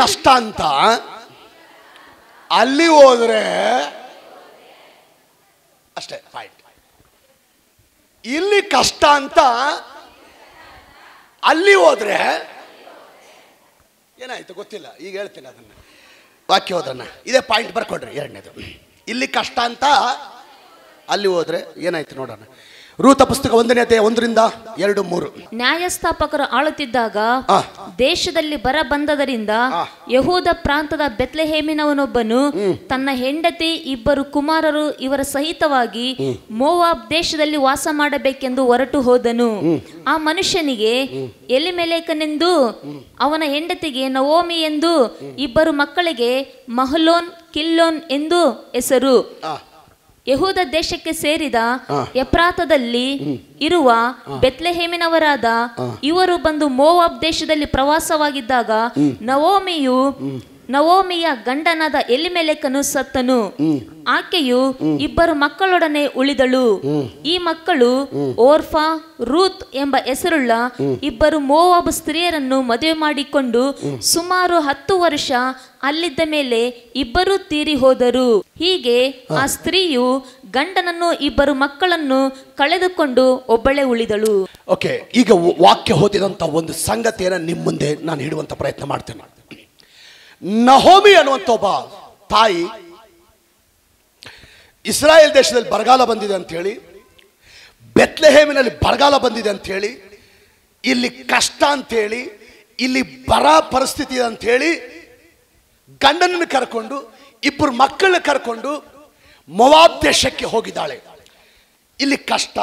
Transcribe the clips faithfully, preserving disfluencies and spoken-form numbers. कष्ट ಅಂತ ಅಲ್ಲಿ ಹೋದ್ರೆ ಅಷ್ಟೇ ಪಾಯಿಂಟ್. ಇಲ್ಲಿ ಕಷ್ಟ ಅಂತ ಅಲ್ಲಿ ಹೋದ್ರೆ ಏನಾಯ್ತು ಗೊತ್ತಿಲ್ಲ, ಈಗ ಹೇಳ್ತೀನಿ ಅದನ್ನ ವಾಕ್ಯ ಹೋದ್ರನ್ನ. ಇದೇ ಪಾಯಿಂಟ್ ಬರ್ಕೊಡ್ರಿ ಎರಡನೇದು. ಇಲ್ಲಿ ಕಷ್ಟ ಅಂತ ಅಲ್ಲಿ ಹೋದ್ರೆ ಏನಾಯ್ತು ನೋಡೋಣ. ರೂತ ಪುಸ್ತಕ ಒಂದನೇ ಅಧ್ಯಾಯ ಒಂದರಿಂದ ಎರಡು ಮೂರು. ನ್ಯಾಯಸ್ಥಾಪಕರು ಆಳುತ್ತಿದ್ದಾಗ ದೇಶದಲ್ಲಿ ಬರ ಬಂದದರಿಂದ ಯಹೂದ ಪ್ರಾಂತದ ಬೆತ್ಲೆಹೇಮಿನವನೊಬ್ಬನು ತನ್ನ ಹೆಂಡತಿ ಇಬ್ಬರು ಕುಮಾರರು ಇವರ ಸಹಿತವಾಗಿ ಮೋವಾಬ್ ದೇಶದಲ್ಲಿ ವಾಸ ಮಾಡಬೇಕೆಂದು ಹೊರಟು ಹೋದನು. ಆ ಮನುಷ್ಯನಿಗೆ ಎಲಿಮೆಲೇಕನೆಂದು ಅವನ ಹೆಂಡತಿಗೆ ನವೋಮಿ ಎಂದು ಇಬ್ಬರು ಮಕ್ಕಳಿಗೆ ಮಹಲೋನ್ ಕಿಲ್ಲೋನ್ ಎಂದು ಹೆಸರು. ಯಹೂದ ದೇಶಕ್ಕೆ ಸೇರಿದ ಎಫ್ರಾತದಲ್ಲಿ ಇರುವ ಬೆತ್ಲೆಹೇಮಿನವರಾದ ಇವರು ಬಂದು ಮೋವಾಬ್ ದೇಶದಲ್ಲಿ ಪ್ರವಾಸವಾಗಿದ್ದಾಗ ನವೋಮಿಯು ನವೋಮಿಯ ಗಂಡನಾದ ಎಲಿಮೆಲೆಕನು ಸತ್ತನು. ಆಕೆಯು ಇಬ್ಬರು ಮಕ್ಕಳೊಡನೆ ಉಳಿದಳು. ಈ ಮಕ್ಕಳು ಓರ್ಫಾ ರೂತ್ ಎಂಬ ಹೆಸರುಳ್ಳ ಇಬ್ಬರು ಮೋವಾಬ್ ಸ್ತ್ರೀಯರನ್ನು ಮದುವೆ ಮಾಡಿಕೊಂಡು ಸುಮಾರು ಹತ್ತು ವರ್ಷ ಅಲ್ಲಿದ್ದ ಮೇಲೆ ಇಬ್ಬರೂ ತೀರಿ ಹೋದರು. ಹೀಗೆ ಆ ಸ್ತ್ರೀಯು ಗಂಡನನ್ನು ಇಬ್ಬರು ಮಕ್ಕಳನ್ನು ಕಳೆದುಕೊಂಡು ಒಬ್ಬಳೆ ಉಳಿದಳು. ಓಕೆ, ಈಗ ವಾಕ್ಯ ಓದಿದಂತ ಒಂದು ಸಂಗತಿಯನ್ನು ನಿಮ್ಮ ಮುಂದೆ ನಾನು ಹೇಳುವಂತ ಪ್ರಯತ್ನ ಮಾಡ್ತೇನೆ. ನಹೋಮಿ ಅನ್ನುವಂಥ ಒಬ್ಬ ತಾಯಿ ಇಸ್ರಾಯೇಲ್ ದೇಶದಲ್ಲಿ ಬರಗಾಲ ಬಂದಿದೆ ಅಂಥೇಳಿ, ಬೆತ್ಲೆಹೇಮಿನಲ್ಲಿ ಬರಗಾಲ ಬಂದಿದೆ ಅಂಥೇಳಿ, ಇಲ್ಲಿ ಕಷ್ಟ ಅಂಥೇಳಿ, ಇಲ್ಲಿ ಬರ ಪರಿಸ್ಥಿತಿ ಅಂಥೇಳಿ ಗಂಡನನ್ನು ಕರ್ಕೊಂಡು ಇಬ್ಬರು ಮಕ್ಕಳನ್ನ ಕರ್ಕೊಂಡು ಮೋವಾಬ್ ದೇಶಕ್ಕೆ ಹೋಗಿದ್ದಾಳೆ. ಇಲ್ಲಿ ಕಷ್ಟ,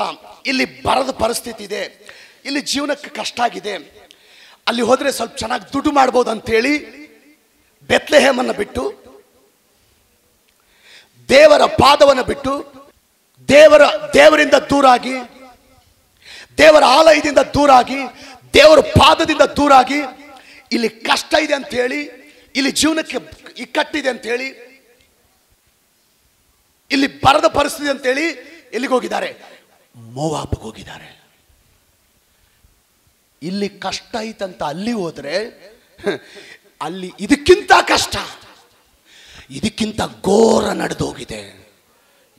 ಇಲ್ಲಿ ಬರದ ಪರಿಸ್ಥಿತಿ ಇದೆ, ಇಲ್ಲಿ ಜೀವನಕ್ಕೆ ಕಷ್ಟ ಆಗಿದೆ, ಅಲ್ಲಿ ಹೋದರೆ ಸ್ವಲ್ಪ ಚೆನ್ನಾಗಿ ದುಡ್ಡು ಮಾಡ್ಬೋದು ಅಂಥೇಳಿ ಬೆತ್ಲೆಹೇಮನ್ನು ಬಿಟ್ಟು, ದೇವರ ಪಾದವನ್ನು ಬಿಟ್ಟು, ದೇವರ ದೇವರಿಂದ ದೂರಾಗಿ, ದೇವರ ಆಲಯದಿಂದ ದೂರಾಗಿ, ದೇವರ ಪಾದದಿಂದ ದೂರಾಗಿ, ಇಲ್ಲಿ ಕಷ್ಟ ಇದೆ ಅಂಥೇಳಿ, ಇಲ್ಲಿ ಜೀವನಕ್ಕೆ ಇಕ್ಕಟ್ಟಿದೆ ಅಂಥೇಳಿ, ಇಲ್ಲಿ ಬರದ ಪರಿಸ್ಥಿತಿ ಅಂತೇಳಿ ಎಲ್ಲಿಗೆ ಹೋಗಿದ್ದಾರೆ? ಮೋವಾಬ್ಗೆ ಹೋಗಿದ್ದಾರೆ. ಇಲ್ಲಿ ಕಷ್ಟ ಐತಂತ ಅಲ್ಲಿ ಹೋದರೆ ಅಲ್ಲಿ ಇದಕ್ಕಿಂತ ಕಷ್ಟ, ಇದಕ್ಕಿಂತ ಘೋರ ನಡೆದೋಗಿದೆ.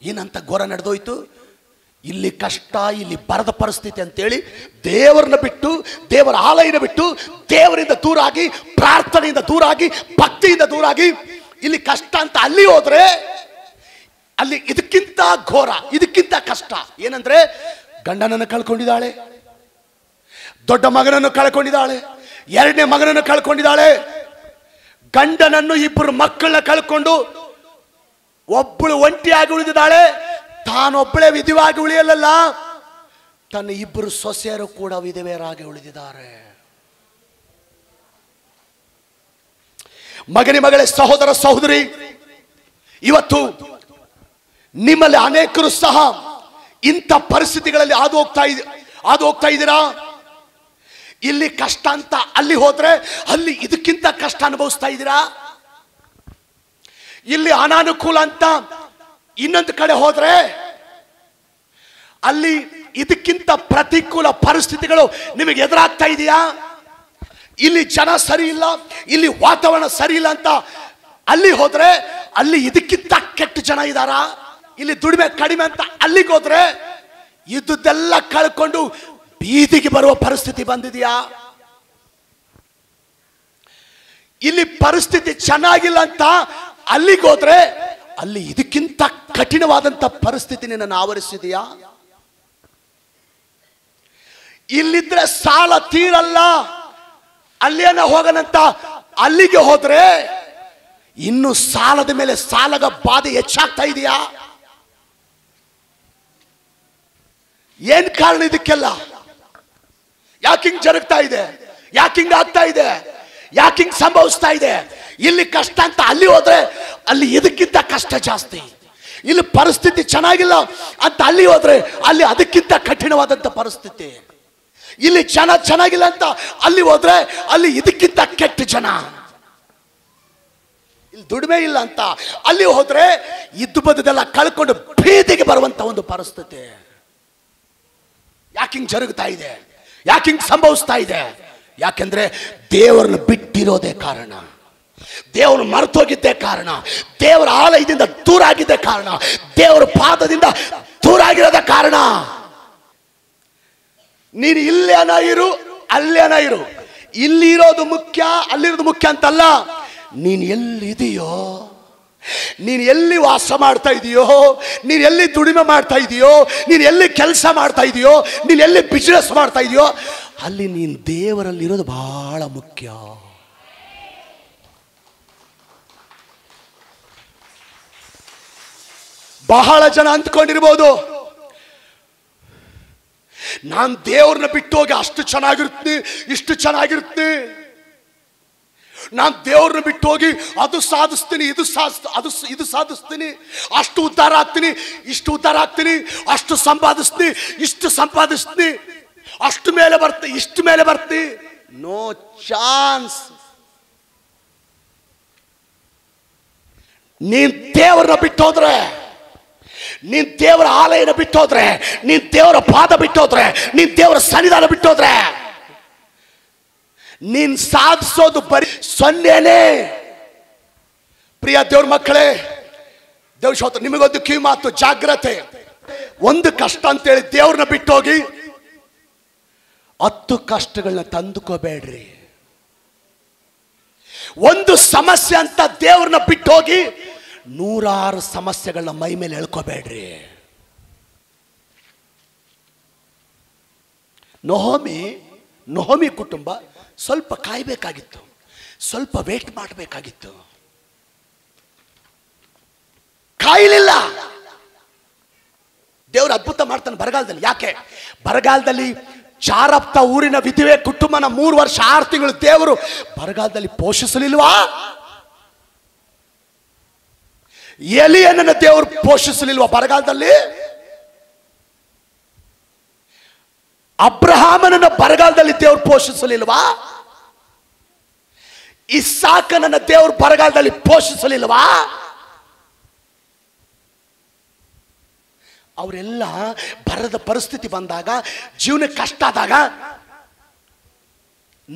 ಏನಂತ ಘೋರ ನಡೆದೋಯ್ತು? ಇಲ್ಲಿ ಕಷ್ಟ, ಇಲ್ಲಿ ಬರದ ಪರಿಸ್ಥಿತಿ ಅಂತೇಳಿ ದೇವರನ್ನ ಬಿಟ್ಟು, ದೇವರ ಆಲಯನ ಬಿಟ್ಟು, ದೇವರಿಂದ ದೂರಾಗಿ, ಪ್ರಾರ್ಥನೆಯಿಂದ ದೂರಾಗಿ, ಭಕ್ತಿಯಿಂದ ದೂರಾಗಿ, ಇಲ್ಲಿ ಕಷ್ಟ ಅಂತ ಅಲ್ಲಿ ಹೋದರೆ ಅಲ್ಲಿ ಇದಕ್ಕಿಂತ ಘೋರ, ಇದಕ್ಕಿಂತ ಕಷ್ಟ. ಏನಂದ್ರೆ ಗಂಡನನ್ನು ಕಳ್ಕೊಂಡಿದ್ದಾಳೆ, ದೊಡ್ಡ ಮಗನನ್ನು ಕಳ್ಕೊಂಡಿದ್ದಾಳೆ, ಎರಡನೇ ಮಗನನ್ನು ಕಳ್ಕೊಂಡಿದ್ದಾಳೆ, ಗಂಡನನ್ನು ಇಬ್ಬರು ಮಕ್ಕಳನ್ನ ಕಳ್ಕೊಂಡು ಒಬ್ಬಳು ಒಂಟಿಯಾಗಿ ಉಳಿದಿದ್ದಾಳೆ. ತಾನೊಬ್ಬಳೇ ವಿಧವಾಗಿ ಉಳಿಯಲ್ಲ, ತನ್ನ ಇಬ್ಬರು ಸೊಸೆಯರು ಕೂಡ ವಿಧವೆಯರಾಗಿ ಉಳಿದಿದ್ದಾರೆ. ಮಗನಿ ಮಗಳೇ, ಸಹೋದರ ಸಹೋದರಿ, ಇವತ್ತು ನಿಮ್ಮಲ್ಲಿ ಅನೇಕರು ಸಹ ಇಂಥ ಪರಿಸ್ಥಿತಿಗಳಲ್ಲಿ ಹಾದು ಹೋಗ್ತಾ ಇದ್ ಹಾದು ಹೋಗ್ತಾ ಇದ್ದೀರಾ. ಇಲ್ಲಿ ಕಷ್ಟ ಅಂತ ಅಲ್ಲಿ ಹೋದರೆ ಅಲ್ಲಿ ಇದಕ್ಕಿಂತ ಕಷ್ಟ ಅನುಭವಿಸ್ತಾ ಇದ್ದೀರಾ. ಇಲ್ಲಿ ಅನಾನುಕೂಲ ಅಂತ ಇನ್ನೊಂದು ಕಡೆ ಹೋದರೆ ಅಲ್ಲಿ ಇದಕ್ಕಿಂತ ಪ್ರತಿಕೂಲ ಪರಿಸ್ಥಿತಿಗಳು ನಿಮಗೆ ಎದುರಾಗ್ತಾ ಇದೆಯಾ? ಇಲ್ಲಿ ಜನ ಸರಿ ಇಲ್ಲ, ಇಲ್ಲಿ ವಾತಾವರಣ ಸರಿ ಇಲ್ಲ ಅಂತ ಅಲ್ಲಿ ಹೋದರೆ ಅಲ್ಲಿ ಇದಕ್ಕಿಂತ ಕೆಟ್ಟ ಜನ ಇದ್ದಾರಾ? ಇಲ್ಲಿ ದುಡಿಮೆ ಕಡಿಮೆ ಅಂತ ಅಲ್ಲಿಗೆ ಹೋದರೆ ಇದ್ದುದೆಲ್ಲ ಕಳ್ಕೊಂಡು ಬೀದಿಗೆ ಬರುವ ಪರಿಸ್ಥಿತಿ ಬಂದಿದೆಯಾ? ಇಲ್ಲಿ ಪರಿಸ್ಥಿತಿ ಚೆನ್ನಾಗಿಲ್ಲ ಅಂತ ಅಲ್ಲಿಗೆ ಹೋದ್ರೆ ಅಲ್ಲಿ ಇದಕ್ಕಿಂತ ಕಠಿಣವಾದಂಥ ಪರಿಸ್ಥಿತಿ ನಿನ್ನನ್ನು ಆವರಿಸಿದೆಯಾ? ಇಲ್ಲಿದ್ರೆ ಸಾಲ ತೀರಲ್ಲ, ಅಲ್ಲೇನ ಹೋಗನಂತ ಅಲ್ಲಿಗೆ ಹೋದ್ರೆ ಇನ್ನು ಸಾಲದ ಮೇಲೆ ಸಾಲದ ಬಾಧೆ ಹೆಚ್ಚಾಗ್ತಾ ಇದೆಯಾ? ಏನ್ ಕಾರಣ ಇದಕ್ಕೆಲ್ಲ? ಯಾಕಿಂಗ್ ಜರುಗ್ತಾ ಇದೆ? ಯಾಕಿಂಗ್ ಆಗ್ತಾ ಇದೆ? ಯಾಕಿಂಗ್ ಸಂಭವಿಸ್ತಾ ಇದೆ? ಇಲ್ಲಿ ಕಷ್ಟ ಅಂತ ಅಲ್ಲಿ ಹೋದ್ರೆ ಅಲ್ಲಿ ಇದಕ್ಕಿಂತ ಕಷ್ಟ ಜಾಸ್ತಿ. ಇಲ್ಲಿ ಪರಿಸ್ಥಿತಿ ಚೆನ್ನಾಗಿಲ್ಲ ಅಂತ ಅಲ್ಲಿ ಹೋದ್ರೆ ಅಲ್ಲಿ ಅದಕ್ಕಿಂತ ಕಠಿಣವಾದಂಥ ಪರಿಸ್ಥಿತಿ. ಇಲ್ಲಿ ಜನ ಚೆನ್ನಾಗಿಲ್ಲ ಅಂತ ಅಲ್ಲಿ ಹೋದ್ರೆ ಅಲ್ಲಿ ಇದಕ್ಕಿಂತ ಕೆಟ್ಟ ಜನ. ಇಲ್ಲಿ ದುಡಿಮೆ ಇಲ್ಲ ಅಂತ ಅಲ್ಲಿ ಹೋದ್ರೆ ಇದ್ದು ಬದುದೆಲ್ಲ ಕಳ್ಕೊಂಡು ಬೀದಿಗೆ ಬರುವಂತ ಒಂದು ಪರಿಸ್ಥಿತಿ. ಯಾಕಿಂಗ್ ಜರುಗ್ತಾ ಇದೆ? ಯಾಕಿಂಗ್ ಸಂಭವಿಸ್ತಾ ಇದೆ? ಯಾಕೆಂದ್ರೆ ದೇವರನ್ನು ಬಿಟ್ಟಿರೋದೇ ಕಾರಣ. ದೇವರು ಮರೆತೋಗಿದ್ದೆ ಕಾರಣ, ದೇವರ ಆಲಯದಿಂದ ದೂರ ಆಗಿದ್ದೆ ಕಾರಣ, ದೇವರ ಪಾದದಿಂದ ದೂರ ಆಗಿರೋದ ಕಾರಣ. ನೀನು ಇಲ್ಲೇನ ಇರು ಅಲ್ಲೇನ ಇರು, ಇಲ್ಲಿ ಇರೋದು ಮುಖ್ಯ ಅಲ್ಲಿರೋದು ಮುಖ್ಯ ಅಂತಲ್ಲ. ನೀನು ಎಲ್ಲಿದೆಯೋ, ನೀನು ಎಲ್ಲಿ ವಾಸ ಮಾಡ್ತಾ ಇದೆಯೋ, ನೀನು ಎಲ್ಲಿ ದುಡಿಮೆ ಮಾಡ್ತಾ ಇದೆಯೋ, ನೀನು ಎಲ್ಲಿ ಕೆಲಸ ಮಾಡ್ತಾ ಇದೆಯೋ, ನೀನು ಎಲ್ಲಿ ಬಿಸ್ನೆಸ್ ಮಾಡ್ತಾ ಇದೆಯೋ, ಅಲ್ಲಿ ನೀನು ದೇವರಲ್ಲಿರೋದು ಬಹಳ ಮುಖ್ಯ. ಬಹಳ ಜನ ಅಂದ್ಕೊಂಡಿರ್ಬೋದು, ನಾನು ದೇವ್ರನ್ನ ಬಿಟ್ಟು ಹೋಗಿ ಅಷ್ಟು ಚೆನ್ನಾಗಿರ್ತೀನಿ ಇಷ್ಟು ಚೆನ್ನಾಗಿರ್ತೀನಿ, ನಾನು ದೇವ್ರನ್ನ ಬಿಟ್ಟು ಹೋಗಿ ಅದು ಸಾಧಿಸ್ತೀನಿ ಇದು ಸಾಧಿಸ್ ಅದು ಇದು ಸಾಧಿಸ್ತೀನಿ, ಅಷ್ಟು ಉದ್ಧಾರ ಆಗ್ತೀನಿ ಇಷ್ಟು ಉದ್ಧಾರ ಆಗ್ತೀನಿ, ಅಷ್ಟು ಸಂಪಾದಿಸ್ತೀನಿ ಇಷ್ಟು ಸಂಪಾದಿಸ್ತೀನಿ, ಅಷ್ಟು ಮೇಲೆ ಬರ್ತಿ ಇಷ್ಟು ಮೇಲೆ ಬರ್ತಿ. No chance. ನೀನ್ ದೇವ್ರನ್ನ ಬಿಟ್ಟೋದ್ರೆ, ನೀನ್ ದೇವರ ಆಲಯನ ಬಿಟ್ಟೋದ್ರೆ, ನೀನ್ ದೇವರ ಪಾದ ಬಿಟ್ಟೋದ್ರೆ, ನೀನ್ ದೇವರ ಸನ್ನಿಧಾನ ಬಿಟ್ಟೋದ್ರೆ, ನೀನ್ ಸಾಧಿಸೋದು ಬರೀ ಸೊನ್ನೆನೇ. ಪ್ರಿಯ ದೇವ್ರ ಮಕ್ಕಳೇ, ದೇವ್ ಶೋತ್ರ ನಿಮಗೊಂದು ಕಿವಿ ಮಾತು, ಜಾಗ್ರತೆ. ಒಂದು ಕಷ್ಟ ಅಂತೇಳಿ ದೇವ್ರನ್ನ ಬಿಟ್ಟೋಗಿ ಹತ್ತು ಕಷ್ಟಗಳನ್ನ ತಂದುಕೋಬೇಡ್ರಿ. ಒಂದು ಸಮಸ್ಯೆ ಅಂತ ದೇವ್ರನ್ನ ಬಿಟ್ಟೋಗಿ ನೂರಾರು ಸಮಸ್ಯೆಗಳನ್ನ ಮೈ ಮೇಲೆ ಎಳ್ಕೋಬೇಡ್ರಿ. ನೊಹೋಮಿ ನೊಹೋಮಿ ಕುಟುಂಬ ಸ್ವಲ್ಪ ಕಾಯಬೇಕಾಗಿತ್ತು, ಸ್ವಲ್ಪ ವೇಟ್ ಮಾಡಬೇಕಾಗಿತ್ತು, ಕಾಯಲಿಲ್ಲ. ದೇವರು ಅದ್ಭುತ ಮಾಡ್ತಾನೆ ಬರಗಾಲದಲ್ಲಿ. ಯಾಕೆ ಬರಗಾಲದಲ್ಲಿ? ಚಾರಪ್ತ ಊರಿನ ವಿಧವೆ ಕುಟುಂಬನ ಮೂರು ವರ್ಷ ಆರು ತಿಂಗಳು ದೇವರು ಬರಗಾಲದಲ್ಲಿ ಪೋಷಿಸಲಿಲ್ವಾ? ಎಲಿಯನ್ನ ದೇವರು ಪೋಷಿಸಲಿಲ್ವ ಬರಗಾಲದಲ್ಲಿ? ಅಬ್ರಹಾಮನನ್ನ ಬರಗಾಲದಲ್ಲಿ ದೇವರು ಪೋಷಿಸಲಿಲ್ವಾ? ಇಸಾಕನನ್ನ ದೇವರು ಬರಗಾಲದಲ್ಲಿ ಪೋಷಿಸಲಿಲ್ವಾ? ಅವರೆಲ್ಲ ಬರದ ಪರಿಸ್ಥಿತಿ ಬಂದಾಗ, ಜೀವನ ಕಷ್ಟ ಆದಾಗ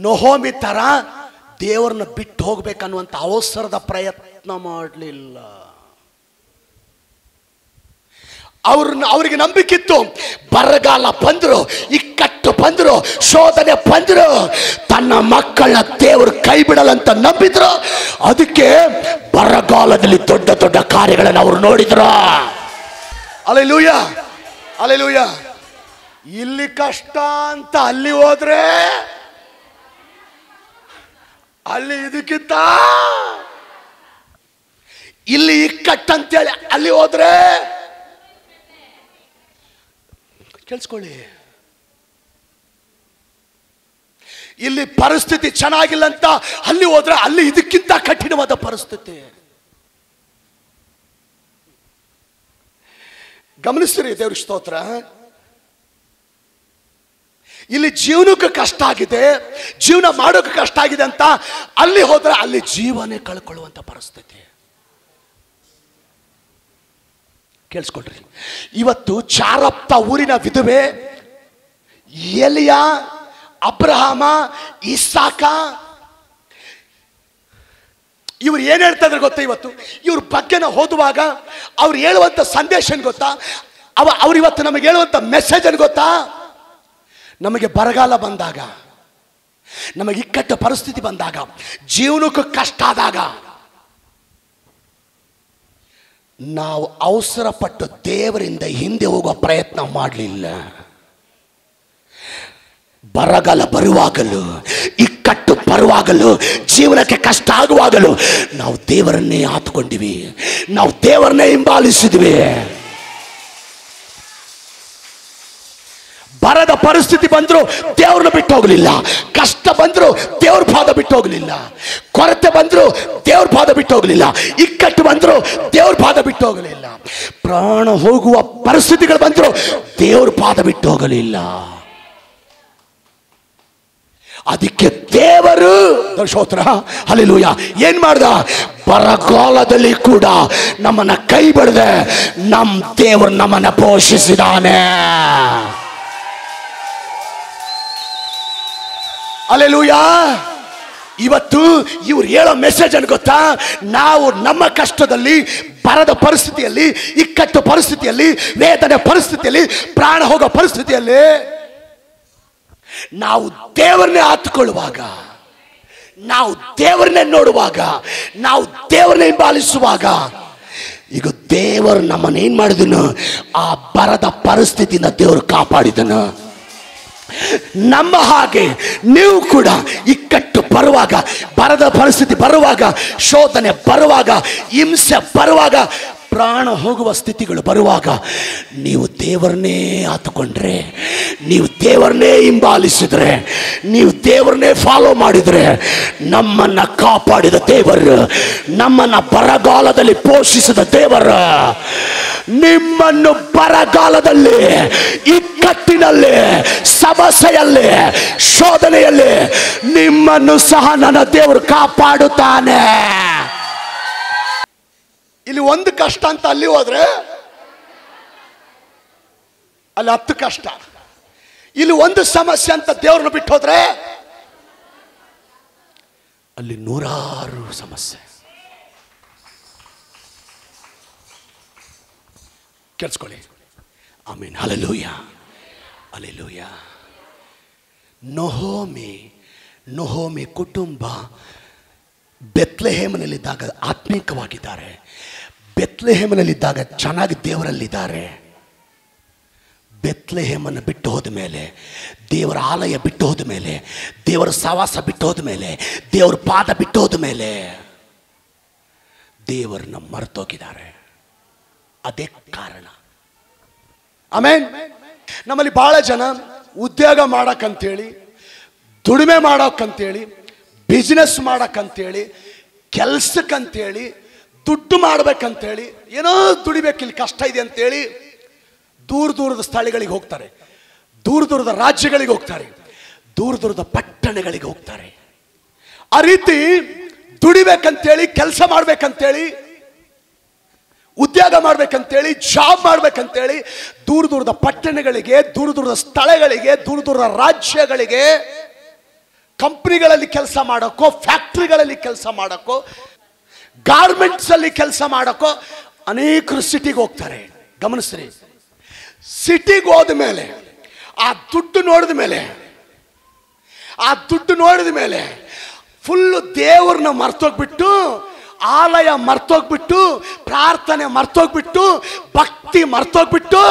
ನೊಹೋಮಿ ತರ ದೇವರನ್ನ ಬಿಟ್ಟು ಹೋಗ್ಬೇಕನ್ನುವಂಥ ಅವಸರದ ಪ್ರಯತ್ನ ಮಾಡಲಿಲ್ಲ. ಅವ್ರನ್ನ ಅವ್ರಿಗೆ ನಂಬಿಕಿತ್ತು, ಬರಗಾಲ ಬಂದ್ರು ಇಕ್ಕಟ್ಟು ಬಂದ್ರು ಶೋಧನೆ ಬಂದ್ರು ತನ್ನ ಮಕ್ಕಳ ದೇವರು ಕೈ ಬಿಡಲಂತ ನಂಬಿದ್ರು. ಅದಕ್ಕೆ ಬರಗಾಲದಲ್ಲಿ ದೊಡ್ಡ ದೊಡ್ಡ ಕಾರ್ಯಗಳನ್ನು ಅವರು ನೋಡಿದ್ರು. Alleluia alleluia. ಇಲ್ಲಿ ಕಷ್ಟ ಅಂತ ಅಲ್ಲಿ ಹೋದ್ರೆ ಅಲ್ಲಿ ಇದಕ್ಕಿಂತ, ಇಲ್ಲಿ ಇಕ್ಕಟ್ಟಂತೇಳಿ ಅಲ್ಲಿ ಹೋದ್ರೆ, ಕೇಳಿಸ್ಕೊಳ್ಳಿ, ಇಲ್ಲಿ ಪರಿಸ್ಥಿತಿ ಚೆನ್ನಾಗಿಲ್ಲ ಅಂತ ಅಲ್ಲಿ ಹೋದ್ರೆ ಅಲ್ಲಿ ಇದಕ್ಕಿಂತ ಕಠಿಣವಾದ ಪರಿಸ್ಥಿತಿ. ಗಮನಿಸ್ರಿ ದೇವ್ರ ಸ್ತೋತ್ರ. ಇಲ್ಲಿ ಜೀವನಕ್ಕೆ ಕಷ್ಟ ಆಗಿದೆ, ಜೀವನ ಮಾಡೋಕೆ ಕಷ್ಟ ಆಗಿದೆ ಅಂತ ಅಲ್ಲಿ ಹೋದ್ರೆ ಅಲ್ಲಿ ಜೀವನೇ ಕಳ್ಕೊಳ್ಳುವಂಥ ಪರಿಸ್ಥಿತಿ. ಕೇಳಿಸ್ಕೊಳ್ರಿ, ಇವತ್ತು ಚಾರಪ್ತ ಊರಿನ ವಿಧವೆ ಎಲಿಯ, ಅಬ್ರಹಾಮ, ಇಸಾಕ ಇವ್ರು ಏನು ಹೇಳ್ತಾ ಇದ್ರೆ ಗೊತ್ತಾ? ಇವತ್ತು ಇವ್ರ ಬಗ್ಗೆನ ಓದುವಾಗ ಅವ್ರು ಹೇಳುವಂಥ ಸಂದೇಶ ಏನು ಗೊತ್ತಾ? ಅವ ಅವ್ರು ಇವತ್ತು ನಮಗೆ ಹೇಳುವಂಥ ಮೆಸೇಜ್ ಏನು ಗೊತ್ತಾ? ನಮಗೆ ಬರಗಾಲ ಬಂದಾಗ, ನಮಗೆ ಇಕ್ಕಟ್ಟು ಪರಿಸ್ಥಿತಿ ಬಂದಾಗ, ಜೀವನಕ್ಕೂ ಕಷ್ಟ ಆದಾಗ ನಾವು ಅವಸರ ಪಟ್ಟು ದೇವರಿಂದ ಹಿಂದೆ ಹೋಗೋ ಪ್ರಯತ್ನ ಮಾಡಲಿಲ್ಲ. ಬರಗಾಲ ಬರುವಾಗಲೂ ಇಕ್ಕಟ್ಟು ಬರುವಾಗಲೂ ಜೀವನಕ್ಕೆ ಕಷ್ಟ ಆಗುವಾಗಲೂ ನಾವು ದೇವರನ್ನೇ ಆತುಕೊಂಡಿವಿ, ನಾವು ದೇವರನ್ನೇ ಹಿಂಬಾಲಿಸಿದ್ವಿ. ಬರದ ಪರಿಸ್ಥಿತಿ ಬಂದರೂ ದೇವ್ರನ್ನ ಬಿಟ್ಟು ಹೋಗಲಿಲ್ಲ, ಕಷ್ಟ ಬಂದರೂ ದೇವ್ರ ಪಾದ ಬಿಟ್ಟು ಹೋಗಲಿಲ್ಲ, ಕೊರತೆ ಬಂದರೂ ದೇವ್ರ ಪಾದ ಬಿಟ್ಟು ಹೋಗಲಿಲ್ಲ, ಇಕ್ಕಟ್ಟು ಬಂದರೂ ದೇವ್ರ ಪಾದ ಬಿಟ್ಟು ಹೋಗಲಿಲ್ಲ, ಪ್ರಾಣ ಹೋಗುವ ಪರಿಸ್ಥಿತಿಗಳು ಬಂದರೂ ದೇವ್ರ ಪಾದ ಬಿಟ್ಟು ಹೋಗಲಿಲ್ಲ. ಅದಕ್ಕೆ ದೇವರು ಸ್ತೋತ್ರ ಹಲ್ಲೆಲೂಯ ಏನ್ ಮಾಡ್ದ? ಬರಗಾಲದಲ್ಲಿ ಕೂಡ ನಮ್ಮನ್ನ ಕೈ ಬಿಡದೆ ನಮ್ಮ ದೇವರು ನಮ್ಮನ್ನ ಪೋಷಿಸಿದಾನೆ. ಅಲೆಲೂಯಾ ಇವತ್ತು ಇವರು ಹೇಳೋ ಮೆಸೇಜ್ ಅನ್ನು ಗೊತ್ತಾ, ನಾವು ನಮ್ಮ ಕಷ್ಟದಲ್ಲಿ, ಬರದ ಪರಿಸ್ಥಿತಿಯಲ್ಲಿ, ಇಕ್ಕಟ್ಟು ಪರಿಸ್ಥಿತಿಯಲ್ಲಿ, ವೇದನೆ ಪರಿಸ್ಥಿತಿಯಲ್ಲಿ, ಪ್ರಾಣ ಹೋಗೋ ಪರಿಸ್ಥಿತಿಯಲ್ಲಿ ನಾವು ದೇವರನ್ನೇ ಆತುಕೊಳ್ಳುವಾಗ, ನಾವು ದೇವರನ್ನೇ ನೋಡುವಾಗ, ನಾವು ದೇವರನ್ನೇ ಹಿಂಬಾಲಿಸುವಾಗ ಈಗ ದೇವರು ನಮ್ಮನ್ನ ಏನು ಮಾಡಿದನು, ಆ ಬರದ ಪರಿಸ್ಥಿತಿಯಿಂದ ದೇವರು ಕಾಪಾಡಿದನು. ನಮ್ಮ ಹಾಗೆ ನೀವು ಕೂಡ ಇಕ್ಕಟ್ಟು ಬರುವಾಗ, ಬರದ ಪರಿಸ್ಥಿತಿ ಬರುವಾಗ, ಶೋಧನೆ ಬರುವಾಗ, ಹಿಂಸೆ ಬರುವಾಗ, ಪ್ರಾಣ ಹೋಗುವ ಸ್ಥಿತಿಗಳು ಬರುವಾಗ ನೀವು ದೇವರನ್ನೇ ಆತುಕೊಂಡ್ರೆ, ನೀವು ದೇವರನ್ನೇ ಹಿಂಬಾಲಿಸಿದರೆ, ನೀವು ದೇವರನ್ನೇ ಫಾಲೋ ಮಾಡಿದರೆ ನಮ್ಮನ್ನು ಕಾಪಾಡಿದ ದೇವರು, ನಮ್ಮನ್ನು ಬರಗಾಲದಲ್ಲಿ ಪೋಷಿಸಿದ ದೇವರು ನಿಮ್ಮನ್ನು ಬರಗಾಲದಲ್ಲಿ, ಇಕ್ಕಟ್ಟಿನಲ್ಲಿ, ಸಮಸ್ಯೆಯಲ್ಲಿ, ಶೋಧನೆಯಲ್ಲಿ ನಿಮ್ಮನ್ನು ಸಹ ನನ್ನ ದೇವರು ಕಾಪಾಡುತ್ತಾನೆ. ಇಲ್ಲಿ ಒಂದು ಕಷ್ಟ ಅಂತ ಅಲ್ಲಿ ಹೋದ್ರೆ ಅಲ್ಲಿ ಹತ್ತು ಕಷ್ಟ, ಇಲ್ಲಿ ಒಂದು ಸಮಸ್ಯೆ ಅಂತ ದೇವ್ರನ್ನ ಬಿಟ್ಟು ಹೋದ್ರೆ ಅಲ್ಲಿ ನೂರಾರು ಸಮಸ್ಯೆ. ಕೇಳಿಸ್ಕೊಳ್ಳಿ, I mean hallelujah hallelujah. Naomi Naomi ಕುಟುಂಬ ಬೆತ್ಲೆಹೇಮನಲ್ಲಿದ್ದಾಗ ಆತ್ಮೀಕವಾಗಿದ್ದಾರೆ, ಬೆತ್ಲೆಹೇಮನಲ್ಲಿದ್ದಾಗ ಚೆನ್ನಾಗಿ ದೇವರಲ್ಲಿದ್ದಾರೆ. ಬೆತ್ಲೆಹೇಮನ್ನು ಬಿಟ್ಟು ಹೋದ ಮೇಲೆ, ದೇವರ ಆಲಯ ಬಿಟ್ಟು ಹೋದ ಮೇಲೆ, ದೇವರ ಸವಾಸ ಬಿಟ್ಟು ಹೋದ ಮೇಲೆ, ದೇವರ ಪಾದ ಬಿಟ್ಟು ಹೋದ ಮೇಲೆ ದೇವರನ್ನ ಮರೆತೋಗಿದ್ದಾರೆ. ಅದೇ ಕಾರಣ. ಆಮೇನ್. ನಮ್ಮಲ್ಲಿ ಭಾಳ ಜನ ಉದ್ಯೋಗ ಮಾಡೋಕ್ಕಂಥೇಳಿ, ದುಡಿಮೆ ಮಾಡೋಕ್ಕಂಥೇಳಿ, ಬಿಸ್ನೆಸ್ ಮಾಡೋಕ್ಕಂಥೇಳಿ, ಕೆಲಸಕ್ಕಂಥೇಳಿ, ದುಡ್ಡು ಮಾಡಬೇಕಂತೇಳಿ, ಏನೋ ದುಡಿಬೇಕು, ಇಲ್ಲಿ ಕಷ್ಟ ಇದೆ ಅಂತೇಳಿ ದೂರ ದೂರದ ಸ್ಥಳಗಳಿಗೆ ಹೋಗ್ತಾರೆ, ದೂರ ದೂರದ ರಾಜ್ಯಗಳಿಗೆ ಹೋಗ್ತಾರೆ, ದೂರ ದೂರದ ಪಟ್ಟಣಗಳಿಗೆ ಹೋಗ್ತಾರೆ. ಆ ರೀತಿ ದುಡಿಬೇಕಂತೇಳಿ, ಕೆಲಸ ಮಾಡಬೇಕಂತೇಳಿ, ಉದ್ಯೋಗ ಮಾಡಬೇಕಂತೇಳಿ, ಜಾಬ್ ಮಾಡಬೇಕಂತೇಳಿ ದೂರ ದೂರದ ಪಟ್ಟಣಗಳಿಗೆ, ದೂರ ದೂರದ ಸ್ಥಳಗಳಿಗೆ, ದೂರ ದೂರದ ರಾಜ್ಯಗಳಿಗೆ, ಕಂಪ್ನಿಗಳಲ್ಲಿ ಕೆಲಸ ಮಾಡೋಕ್ಕೋ, ಫ್ಯಾಕ್ಟ್ರಿಗಳಲ್ಲಿ ಕೆಲಸ ಮಾಡೋಕ್ಕೋ, ಗಾರ್ಮೆಂಟ್ಸ್ ಅಲ್ಲಿ ಕೆಲಸ ಮಾಡೋಕ್ಕೋ ಅನೇಕರು ಸಿಟಿಗೆ ಹೋಗ್ತಾರೆ. ಗಮನಿಸ್ರಿ, ಸಿಟಿಗೆ ಹೋದ ಮೇಲೆ ಆ ದುಡ್ಡು ನೋಡಿದ ಮೇಲೆ, ಆ ದುಡ್ಡು ನೋಡಿದ ಮೇಲೆ ಫುಲ್ಲು ದೇವ್ರನ್ನ ಮರ್ತೋಗ್ಬಿಟ್ಟು, ಆಲಯ ಮರ್ತೋಗ್ಬಿಟ್ಟು, ಪ್ರಾರ್ಥನೆ ಮರ್ತೋಗ್ಬಿಟ್ಟು, ಭಕ್ತಿ ಮರ್ತೋಗ್ಬಿಟ್ಟು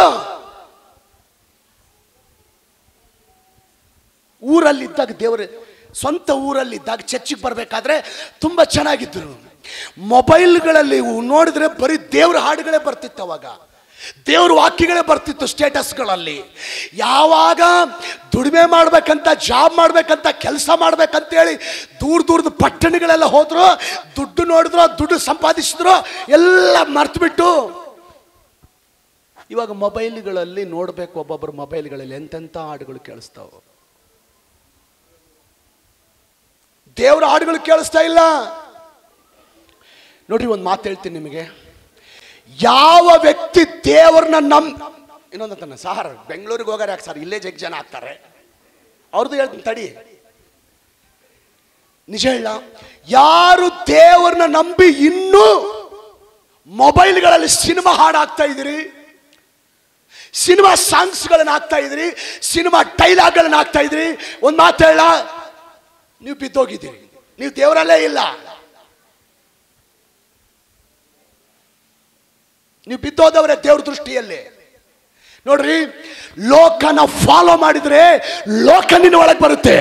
ಊರಲ್ಲಿದ್ದಾಗ, ದೇವರ ಸ್ವಂತ ಊರಲ್ಲಿದ್ದಾಗ ಚರ್ಚಿಗೆ ಬರಬೇಕಾದ್ರೆ ತುಂಬ ಚೆನ್ನಾಗಿದ್ದರು. ಮೊಬೈಲ್ಗಳಲ್ಲಿ ನೋಡಿದ್ರೆ ಬರೀ ದೇವ್ರ ಹಾಡುಗಳೇ ಬರ್ತಿತ್ತು, ಅವಾಗ ದೇವ್ರ ವಾಕ್ಯಗಳೇ ಬರ್ತಿತ್ತು ಸ್ಟೇಟಸ್ಗಳಲ್ಲಿ. ಯಾವಾಗ ದುಡಿಮೆ ಮಾಡ್ಬೇಕಂತ, ಜಾಬ್ ಮಾಡ್ಬೇಕಂತ, ಕೆಲಸ ಮಾಡ್ಬೇಕಂತೇಳಿ ದೂರ ದೂರದ ಪಟ್ಟಣಗಳೆಲ್ಲ ಹೋದ್ರು, ದುಡ್ಡು ನೋಡಿದ್ರು, ದುಡ್ಡು ಸಂಪಾದಿಸಿದ್ರು, ಎಲ್ಲ ಮರ್ತ್ಬಿಟ್ಟು ಇವಾಗ ಮೊಬೈಲ್ಗಳಲ್ಲಿ ನೋಡ್ಬೇಕು. ಒಬ್ಬೊಬ್ಬರು ಮೊಬೈಲ್ಗಳಲ್ಲಿ ಎಂತೆಂಥ ಹಾಡುಗಳು ಕೇಳಿಸ್ತಾವೆ. ದೇವ್ರ ಹಾಡುಗಳು ಕೇಳಿಸ್ತಾ ಇಲ್ಲ. ನೋಡ್ರಿ, ಒಂದು ಮಾತು ಹೇಳ್ತೀನಿ ನಿಮಗೆ. ಯಾವ ವ್ಯಕ್ತಿ ದೇವರನ್ನ ನಮ್ ಇನ್ನೊಂದಂತ ಸರ್ ಬೆಂಗಳೂರಿಗೆ ಹೋಗಾರೆ ಯಾಕೆ ಸರ್, ಇಲ್ಲೇ ಜಗ್ ಜನ ಆಗ್ತಾರೆ, ಅವ್ರದ್ದು ಹೇಳ್ತೀನಿ ತಡಿ, ನಿಜ ಹೇಳ. ಯಾರು ದೇವರನ್ನ ನಂಬಿ ಇನ್ನೂ ಮೊಬೈಲ್ಗಳಲ್ಲಿ ಸಿನಿಮಾ ಹಾಡು ಹಾಕ್ತಾ ಇದ್ದೀರಿ, ಸಿನಿಮಾ ಸಾಂಗ್ಸ್ಗಳನ್ನ ಹಾಕ್ತಾ ಇದ್ದೀರಿ, ಸಿನಿಮಾ ಡೈಲಾಗ್ಗಳನ್ನ ಹಾಕ್ತಾ ಇದ್ದೀರಿ, ಒಂದು ಮಾತು ಹೇಳ, ನೀವು ಬಿದ್ದೋಗಿದ್ದೀರಿ, ನೀವು ದೇವರಲ್ಲೇ ಇಲ್ಲ, ನೀವು ಬಿದ್ದೋದವರೇ ದೇವ್ರ ದೃಷ್ಟಿಯಲ್ಲಿ. ನೋಡ್ರಿ, ಲೋಕನ ಫಾಲೋ ಮಾಡಿದ್ರೆ ಲೋಕ ನಿನ್ನ ಒಳಗೆ ಬರುತ್ತೆ,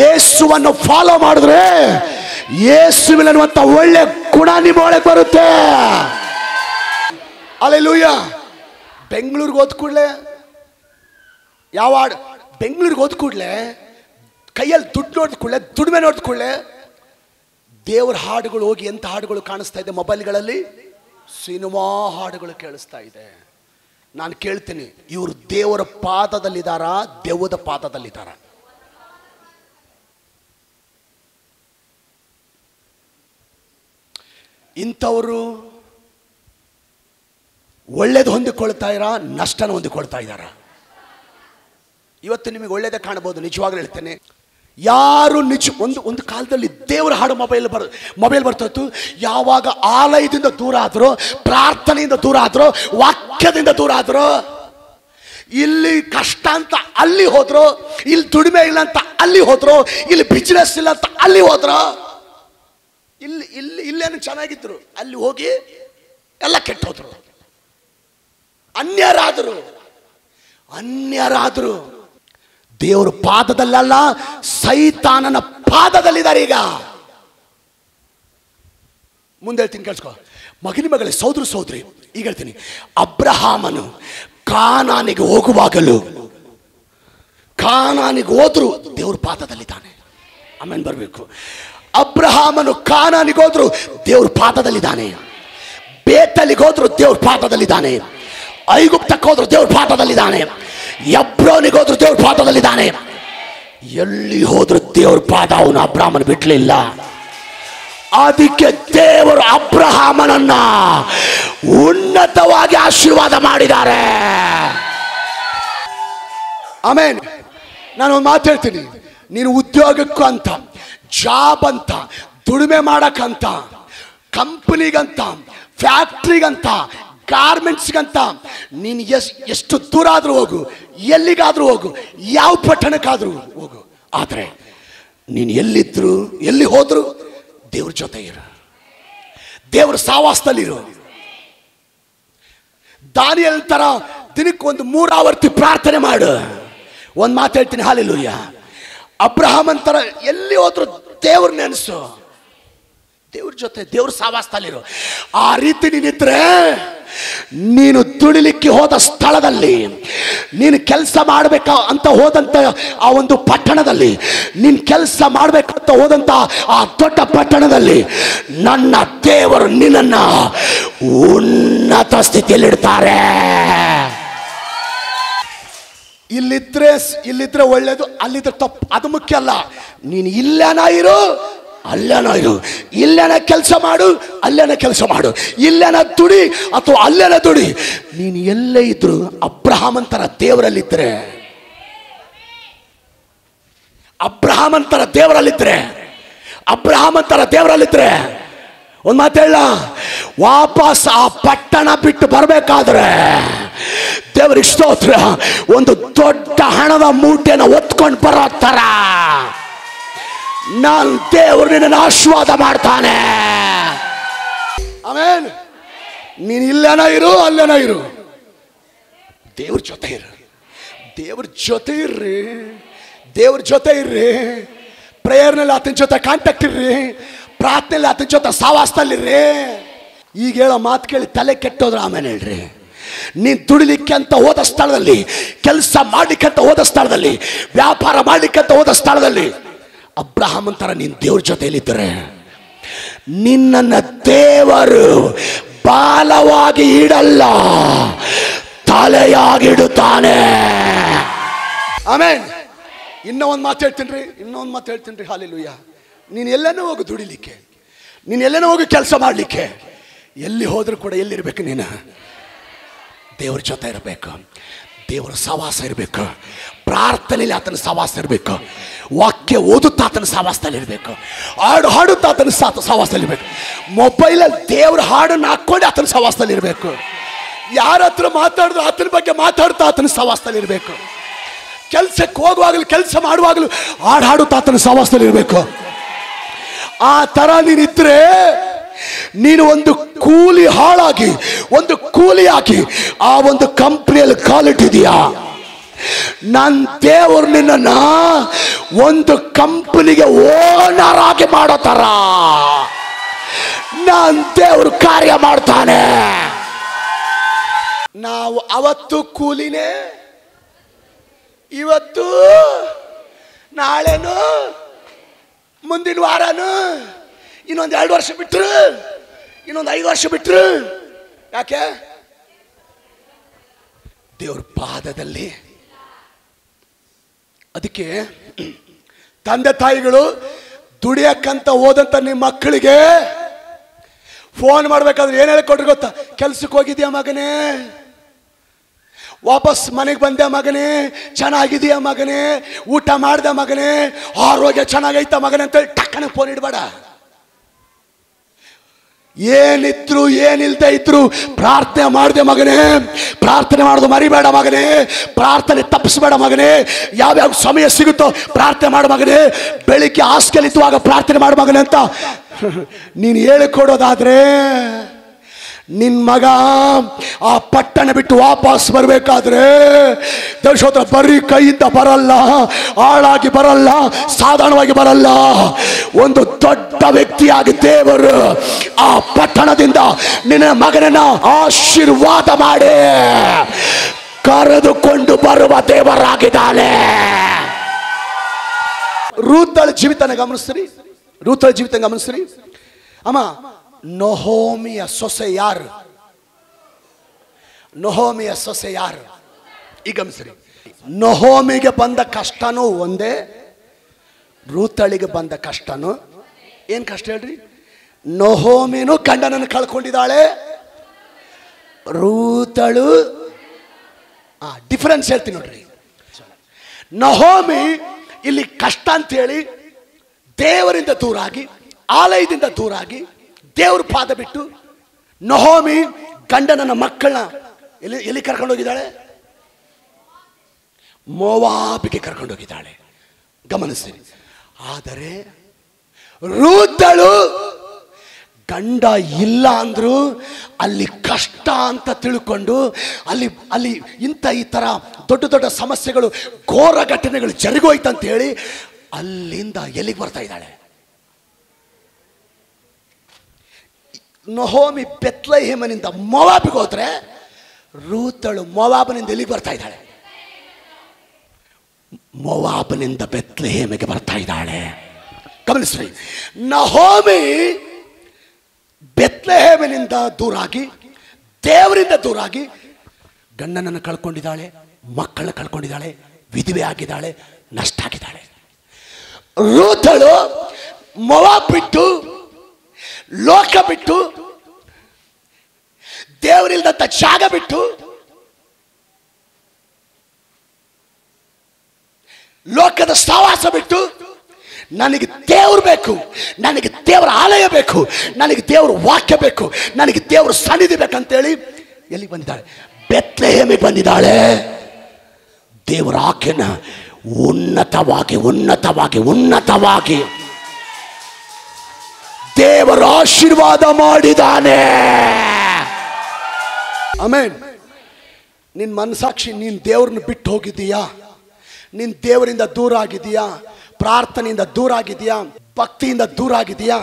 ಯೇಸುವನ್ನು ಫಾಲೋ ಮಾಡಿದ್ರೆ ಯೇಸುವಿನನ್ನುವಂಥ ಒಳ್ಳೆ ಗುಣ ನಿಮ್ಮ ಒಳಗೆ ಬರುತ್ತೆ. ಹಲ್ಲೆಲೂಯಾ. ಬೆಂಗಳೂರಿಗೆ ಹೋದ ಕೂಡಲೇ ಯಾವ ಹಾಡು, ಬೆಂಗಳೂರಿಗೆ ಹೋದ ಕೂಡಲೇ ಕೈಯಲ್ಲಿ ದುಡ್ಡು ನೋಡಿದ ಕೂಡಲೇ, ದುಡಿಮೆ ನೋಡಿದ ಕೂಡಲೇ ದೇವ್ರ ಹಾಡುಗಳು ಹೋಗಿ ಎಂಥ ಹಾಡುಗಳು ಕಾಣಿಸ್ತಾ ಇದೆ ಮೊಬೈಲ್ಗಳಲ್ಲಿ, ಸಿನಿಮಾ ಹಾಡುಗಳು ಕೇಳಿಸ್ತಾ ಇದೆ. ನಾನು ಕೇಳ್ತೀನಿ, ಇವರು ದೇವರ ಪಾದದಲ್ಲಿದ್ದಾರಾ, ದೆವ್ವದ ಪಾದದಲ್ಲಿದ್ದಾರಾ? ಇಂಥವರು ಒಳ್ಳೇದು ಹೊಂದಿಕೊಳ್ತಾ ಇರಾ, ನಷ್ಟನ ಹೊಂದಿಕೊಳ್ತಾ ಇದ್ದಾರಾ? ಇವತ್ತು ನಿಮಗೆ ಒಳ್ಳೇದೇ ಕಾಣಬಹುದು, ನಿಜವಾಗ್ಲೂ ಹೇಳ್ತೇನೆ. ಯಾರು ನಿಜ ಒಂದು ಒಂದು ಕಾಲದಲ್ಲಿ ದೇವರ ಹಾಡು ಮೊಬೈಲ್ ಬರ್ ಮೊಬೈಲ್ ಬರ್ತಿತ್ತು. ಯಾವಾಗ ಆಲಯದಿಂದ ದೂರ ಆದ್ರೋ, ಪ್ರಾರ್ಥನೆಯಿಂದ ದೂರ ಆದ್ರೋ, ವಾಕ್ಯದಿಂದ ದೂರ ಆದ್ರೋ, ಇಲ್ಲಿ ಕಷ್ಟ ಅಂತ ಅಲ್ಲಿ ಹೋದ್ರೋ, ಇಲ್ಲಿ ದುಡಿಮೆ ಇಲ್ಲ ಅಂತ ಅಲ್ಲಿ ಹೋದ್ರೋ, ಇಲ್ಲಿ ಬಿಸ್ನೆಸ್ ಇಲ್ಲ ಅಂತ ಅಲ್ಲಿ ಹೋದ್ರೋ, ಇಲ್ಲಿ ಇಲ್ಲಿ ಇಲ್ಲೇನು ಚೆನ್ನಾಗಿದ್ರು ಅಲ್ಲಿ ಹೋಗಿ ಎಲ್ಲ ಕೆಟ್ಟ ಹೋದ್ರು, ಅನ್ಯರಾದರು ಅನ್ಯರಾದರು ದೇವರ ಪಾದದಲ್ಲ ಸೈತಾನನ ಪಾದದಲ್ಲಿದ್ದಾರೆ. ಈಗ ಮುಂದೆ ಹೇಳ್ತೀನಿ ಕೇಳಿಸ್ಕೋ ಮಗನಿ ಮಗಳೇ, ಸೋದರ ಸೋದರಿ. ಈಗ ಹೇಳ್ತೀನಿ, ಅಬ್ರಹಾಮನು ಕಾನಾನಿಗೆ ಹೋಗುವಾಗಲೂ ಕಾನಾನಿಗೆ ಹೋದ್ರು ದೇವ್ರ ಪಾದದಲ್ಲಿದ್ದಾನೆ. ಆಮೇಲೆ ಬರಬೇಕು. ಅಬ್ರಹಾಮನು ಕಾನಾನಿಗೆ ಹೋದ್ರು ದೇವ್ರ ಪಾದದಲ್ಲಿದ್ದಾನೆ. ಬೇತಲಿಗೆ ಹೋದ್ರು ದೇವ್ರ ಪಾದದಲ್ಲಿದ್ದಾನೆ. ಐಗುಪ್ತಕ್ಕೆ ಹೋದ್ರು ದೇವ್ರ ಪಾದದಲ್ಲಿದ್ದಾನೆ. ಎಬ್ರೋನಿಗೆ ಹೋದ್ರು ದೇವ್ರ ಪಾದದಲ್ಲಿದ್ದಾನೆ. ಎಲ್ಲಿ ಹೋದ್ರು ದೇವ್ರ ಪಾದ ಅವನು ಅಬ್ರಹಾಮನ ಬಿಟ್ಲಿಲ್ಲ. ಅದಕ್ಕೆ ದೇವರು ಅಬ್ರಹಾಮನನ್ನ ಉನ್ನತವಾಗಿ ಆಶೀರ್ವಾದ ಮಾಡಿದ್ದಾರೆ. ಆಮೇನ್. ನಾನು ಒಂದು ಮಾತು ಹೇಳ್ತೀನಿ, ನೀನು ಉದ್ಯೋಗಕ್ಕೂ ಅಂತ, ಜಾಬ್ ಅಂತ, ದುಡಿಮೆ ಮಾಡಕ್ಕಂತ, ಕಂಪನಿಗಂತ, ಫ್ಯಾಕ್ಟ್ರಿಗಂತ, ಗಾರ್ಮೆಂಟ್ಸ್ಗಂತ ನೀನು ಎಸ್ ಎಷ್ಟು ದೂರ ಆದರೂ ಹೋಗು, ಎಲ್ಲಿಗಾದರೂ ಹೋಗು, ಯಾವ ಪಟ್ಟಣಕ್ಕಾದರೂ ಹೋಗು, ಆದರೆ ನೀನು ಎಲ್ಲಿದ್ರು ಎಲ್ಲಿ ಹೋದ್ರು ದೇವ್ರ ಜೊತೆ ಇರು, ದೇವ್ರ ಸಾವಾಸದಲ್ಲಿರು. ದಾನಿಯೇಲ್ ತರ ದಿನಕ್ಕೆ ಒಂದು ಮೂರಾವರ್ತಿ ಪ್ರಾರ್ಥನೆ ಮಾಡು. ಒಂದು ಮಾತು ಹೇಳ್ತೀನಿ, ಹಾಲೆಲೂಯ. ಅಬ್ರಹಾಮನ್ ತರ ಎಲ್ಲಿ ಹೋದ್ರು ದೇವ್ರ ನೆನೆಸು, ದೇವ್ರ ಜೊತೆ, ದೇವ್ರ ಸಾವಾಸದಲ್ಲಿರು. ಆ ರೀತಿ ನೀನಿದ್ರೆ ನೀನು ತುಳಿಲಿಕ್ಕೆ ಹೋದ ಸ್ಥಳದಲ್ಲಿ, ನೀನು ಕೆಲಸ ಮಾಡಬೇಕ ಅಂತ ಹೋದಂಥ ಆ ಒಂದು ಪಟ್ಟಣದಲ್ಲಿ, ನೀನು ಕೆಲಸ ಮಾಡಬೇಕಂತ ಹೋದಂಥ ಆ ದೊಡ್ಡ ಪಟ್ಟಣದಲ್ಲಿ ನನ್ನ ದೇವರು ನಿನ್ನನ್ನು ಉನ್ನತ ಸ್ಥಿತಿಯಲ್ಲಿಡ್ತಾರೆ. ಇಲ್ಲಿದ್ರೆ ಇಲ್ಲಿದ್ರೆ ಒಳ್ಳೇದು, ಅಲ್ಲಿದ್ರೆ ತಪ್ಪು, ಅದು ಮುಖ್ಯ ಅಲ್ಲ. ನೀನು ಇಲ್ಲೇನ ಇರು, ಅಲ್ಲೇನ ಇರು, ಇಲ್ಲೇನ ಕೆಲಸ ಮಾಡು, ಅಲ್ಲೇನ ಕೆಲಸ ಮಾಡು, ಇಲ್ಲೇನ ದುಡಿ ಅಥವಾ ಅಲ್ಲೇನ ದುಡಿ. ನೀನು ಎಲ್ಲೇ ಇದ್ರು ಅಬ್ರಹಾಮನ್ ತರ ದೇವರಲ್ಲಿದ್ರೆ, ಅಬ್ರಹಾಮನ್ ತರ ದೇವರಲ್ಲಿದ್ರೆ, ಅಬ್ರಹಾಮನ್ ತರ ದೇವರಲ್ಲಿದ್ರೆ ಒಂದು ಮಾತೇಳ, ವಾಪಸ್ ಆ ಪಟ್ಟಣ ಬಿಟ್ಟು ಬರಬೇಕಾದ್ರೆ ದೇವರಿಗೆ ಸ್ತೋತ್ರ, ಒಂದು ದೊಡ್ಡ ಹಣದ ಮೂಟೆನ ಒತ್ಕೊಂಡು ಬರೋ ತರ ನಾನು ದೇವರು ನಿನ್ನನ್ನು ಆಶೀರ್ವಾದ ಮಾಡ್ತಾನೆ. ಆಮೇನ್. ನೀನು ಇಲ್ಲೇನ ಇರು, ಅಲ್ಲೇನ ಇರು, ದೇವ್ರ ಜೊತೆ ಇರು, ದೇವ್ರ ಜೊತೆ ಇರ್ರಿ, ದೇವ್ರ ಜೊತೆ ಇರ್ರಿ. ಪ್ರೇಯರ್ನಲ್ಲಿ ಆತನ ಜೊತೆ ಕಾಂಟ್ಯಾಕ್ಟ್ ಇರ್ರಿ, ಪ್ರಾರ್ಥನೆಯಲ್ಲಿ ಆತನ ಜೊತೆ ಸಹವಾಸದಲ್ಲಿರ್ರಿ. ಈಗ ಹೇಳೋ ಮಾತು ಕೇಳಿ ತಲೆ ಕೆಟ್ಟೋದ್ರೆ ಆಮೇಲೆ ಹೇಳ್ರಿ. ನೀನು ದುಡಿಲಿಕ್ಕೆ ಅಂತ ಹೋದ ಸ್ಥಳದಲ್ಲಿ, ಕೆಲಸ ಮಾಡಲಿಕ್ಕೆ ಅಂತ ಹೋದ ಸ್ಥಳದಲ್ಲಿ, ವ್ಯಾಪಾರ ಮಾಡಲಿಕ್ಕೆ ಅಂತ ಹೋದ ಸ್ಥಳದಲ್ಲಿ ಅಬ್ರಹಾಮನ್ ಥರ ನೀನು ದೇವ್ರ ಜೊತೆಯಲ್ಲಿದ್ದರೆ ನಿನ್ನನ್ನು ದೇವರು ಬಾಲವಾಗಿ ಇಡಲ್ಲ, ತಲೆಯಾಗಿಡುತ್ತಾನೆ. ಆಮೇನ್. ಇನ್ನೂ ಒಂದು ಮಾತು ಹೇಳ್ತೀನಿ ರೀ, ಇನ್ನೊಂದು ಮಾತು ಹೇಳ್ತೀನಿ ರೀ, ಹಾಲೆಲೂಯ. ನೀನು ಎಲ್ಲನೂ ಹೋಗಿ ದುಡಿಲಿಕ್ಕೆ, ನೀನು ಎಲ್ಲನೂ ಹೋಗಿ ಕೆಲಸ ಮಾಡಲಿಕ್ಕೆ, ಎಲ್ಲಿ ಹೋದರೂ ಕೂಡ ಎಲ್ಲಿರಬೇಕು? ನೀನು ದೇವ್ರ ಜೊತೆ ಇರಬೇಕು, ದೇವರ ಸಹವಾಸ ಇರಬೇಕು, ಪ್ರಾರ್ಥನೆಯಲ್ಲಿ ಆತನ ಸಹವಾಸ ಇರಬೇಕು, ವಾಕ್ಯ ಓದುತ್ತಾ ಆತನ ಸಹವಾಸದಲ್ಲಿರಬೇಕು, ಹಾಡು ಹಾಡುತ್ತಾ ಆತನ ಸಹವಾಸದಲ್ಲಿರಬೇಕು, ಮೊಬೈಲಲ್ಲಿ ದೇವ್ರ ಹಾಡನ್ನು ಹಾಕ್ಕೊಂಡು ಆತನ ಸಹವಾಸದಲ್ಲಿರಬೇಕು, ಯಾರ ಹತ್ರ ಮಾತಾಡಿದ್ರು ಆತನ ಬಗ್ಗೆ ಮಾತಾಡ್ತಾ ಆತನ ಸಹವಾಸದಲ್ಲಿರಬೇಕು, ಕೆಲಸಕ್ಕೆ ಹೋಗುವಾಗಲೂ ಕೆಲಸ ಮಾಡುವಾಗಲೂ ಹಾಡು ಹಾಡುತ್ತಾ ಆತನ ಸಹವಾಸದಲ್ಲಿರಬೇಕು. ಆ ಥರ ನೀನಿದ್ರೆ ನೀನು ಒಂದು ಕೂಲಿ ಹಾಳಾಗಿ, ಒಂದು ಕೂಲಿ ಹಾಕಿ ಆ ಒಂದು ಕಂಪ್ನಿಯಲ್ಲಿ ಕಾಲಿಟ್ಟಿದೀಯಾ? ನನ್ನ ದೇವರು ನಿನ್ನ ಒಂದು ಕಂಪನಿಗೆ ಓನರ್ ಆಗಿ ಮಾಡೋ ತರ ನನ್ನ ದೇವರು ಕಾರ್ಯ ಮಾಡ್ತಾನೆ. ನಾವು ಅವತ್ತು ಕೂಲಿನೇ, ಇವತ್ತು ನಾಳೆನು, ಮುಂದಿನ ವಾರನು, ಇನ್ನೊಂದು ಎರಡು ವರ್ಷ ಬಿಟ್ಟರು, ಇನ್ನೊಂದು ಐದು ವರ್ಷ ಬಿಟ್ಟರು. ಯಾಕೆ? ದೇವ್ರ ಪಾದದಲ್ಲಿ. ಅದಕ್ಕೆ ತಂದೆ ತಾಯಿಗಳು ದುಡಿಯಕ್ಕಂತ ಹೋದಂತ ನಿಮ್ಮ ಮಕ್ಕಳಿಗೆ ಫೋನ್ ಮಾಡಬೇಕಾದ್ರೆ ಏನು ಹೇಳಿಕೊಡ್ರಿ ಗೊತ್ತಾ? ಕೆಲ್ಸಕ್ಕೆ ಹೋಗಿದ್ಯಾ ಮಗನೇ, वापस मनेगे बंदे मगने चेन्नागिदीया मगने ऊट माडिदे मगने आरोग्य चेन्नागैता मगने अंत टक्कने फोन इडबेड ಏನಿದ್ರು ಏನಿಲ್ಲದೆ ಇದ್ರು ಪ್ರಾರ್ಥನೆ ಮಾಡಿದೆ ಮಗನೇ ಪ್ರಾರ್ಥನೆ ಮಾಡೋದು ಮರಿಬೇಡ ಮಗನೇ ಪ್ರಾರ್ಥನೆ ತಪ್ಪಿಸಬೇಡ ಮಗನೇ ಯಾವ ಯಾವ ಸಮಯ ಸಿಗುತ್ತೋ ಪ್ರಾರ್ಥನೆ ಮಾಡು ಮಗನೇ ಬೆಳಿಗ್ಗೆ ಹಾಸಿಗೆಯಲ್ಲಿ ಇದ್ದಾಗ ಪ್ರಾರ್ಥನೆ ಮಾಡು ಮಗನೇ ಅಂತ ನೀನು ಹೇಳಿಕೊಡೋದಾದ್ರೆ ನಿನ್ನ ಮಗ ಆ ಪಟ್ಟಣ ಬಿಟ್ಟು ವಾಪಸ್ ಬರಬೇಕಾದ್ರೆ ದೇವಶೋತ್ರ ಬರೀ ಕೈಯಿಂದ ಬರಲ್ಲ ಆಳಾಗಿ ಬರಲ್ಲ ಸಾಧಾರಣವಾಗಿ ಬರಲ್ಲ ಒಂದು ದೊಡ್ಡ ವ್ಯಕ್ತಿಯಾಗಿ ದೇವರು ಆ ಪಟ್ಟಣದಿಂದ ನಿನ್ನ ಮಗನನ್ನ ಆಶೀರ್ವಾದ ಮಾಡಿ ಕರೆದುಕೊಂಡು ಬರುವ ದೇವರಾಗಿದ್ದಾನೆ. ರೂತಳ ಜೀವಿತನ ಗಮನಿಸ್ರಿ ರೂತಳ ಜೀವಿತನ ಗಮನಿಸ್ರಿ ಅಮ್ಮ नहोमी सोसे यार नहोमी सोसे यार गमसरी नहोमी बंद कष्टनू वंदे रूतळिगे बंद कष्टनू ऐन कष्ट हेळ्री नहोमीनु गंडनन्न कळ्कोंडिदाळे रूतळु आ डिफरेंस हेळ्तीनि नोड्री नहोमी इल्ली कष्ट अंत हेळि देवरिंद दूरागि आलयदिंद दूरागि देवर पाद बिट्टु नहोमी गंडनन मक्कळन्न एल्ली कर्कोंडु होगिदाळे मोवाबिगे कर्कोंडु होगिदाळे गमनिसि. ಆದರೆ ರೂತಳು ಗಂಡ ಇಲ್ಲ ಅಂದ್ರು ಅಲ್ಲಿ ಕಷ್ಟ ಅಂತ ತಿಳ್ಕೊಂಡು ಅಲ್ಲಿ ಅಲ್ಲಿ ಇಂತ ಈ ತರ ದೊಡ್ಡ ದೊಡ್ಡ ಸಮಸ್ಯೆಗಳು ಘೋರ ಘಟನೆಗಳು ಜರುಗೋಯ್ತು ಅಂತ ಹೇಳಿ ಅಲ್ಲಿಂದ ಎಲ್ಲಿಗೆ ಬರ್ತಾ ಇದ್ದಾಳೆ ನಹೋಮಿ ಬೆತ್ಲೆಹೇಮನಿಂದ ಮೋವಾಬಿಗೆ ಹೋದರೆ ರೂತಳು ಮೋವಾಬನಿಂದ ಎಲ್ಲಿಗೆ ಬರ್ತಾ ಇದ್ದಾಳೆ ಮೋವಾಬನಿಂದ ಬೆತ್ಲೆಹೇಮಿಗೆ ಬರ್ತಾ ಇದ್ದಾಳೆ ಗಮನಿಸಿ. ನಹೋಮಿ ಬೆತ್ಲೆಹೇಮನಿಂದ ದೂರಾಗಿ ದೇವರಿಂದ ದೂರಾಗಿ ಗಂಡನನ್ನು ಕಳ್ಕೊಂಡಿದ್ದಾಳೆ ಮಕ್ಕಳನ್ನು ಕಳ್ಕೊಂಡಿದ್ದಾಳೆ ವಿಧವೆ ಆಗಿದ್ದಾಳೆ ನಷ್ಟ ಆಗಿದ್ದಾಳೆ. ರೂತಳು ಮೋವಾಬ್ ಬಿಟ್ಟು ಲೋಕ ಬಿಟ್ಟು ದೇವರಿಲ್ಲದಂತ ಜಾಗ ಬಿಟ್ಟು ಲೋಕದ ಸಹವಾಸ ಬಿಟ್ಟು ನನಗೆ ದೇವರು ಬೇಕು ನನಗೆ ದೇವರ ಆಲಯ ಬೇಕು ನನಗೆ ದೇವರ ವಾಕ್ಯ ಬೇಕು ನನಗೆ ದೇವರ ಸನ್ನಿಧಿ ಬೇಕಂತ ಹೇಳಿ ಎಲ್ಲಿಗೆ ಬಂದಿದ್ದಾಳೆ ಬೆತ್ಲೆಹೇಮಿಗೆ ಬಂದಿದ್ದಾಳೆ. ದೇವರ ಆಕೆನ ಉನ್ನತವಾಗಿ ಉನ್ನತವಾಗಿ ಉನ್ನತವಾಗಿ ದೇವರ ಆಶೀರ್ವಾದ ಮಾಡಿದಾನೆ. ಆಮೆನ್. ನಿನ್ನ ಮನಸಾಕ್ಷಿ ನೀನು ದೇವರನ್ನು ಬಿಟ್ಟು ಹೋಗಿದ್ದೀಯಾ ನೀನು ದೇವರಿಂದ ದೂರ ಆಗಿದೀಯಾ ಪ್ರಾರ್ಥನೆಯಿಂದ ದೂರ ಆಗಿದೀಯಾ ಭಕ್ತಿಯಿಂದ ದೂರ ಆಗಿದೀಯಾ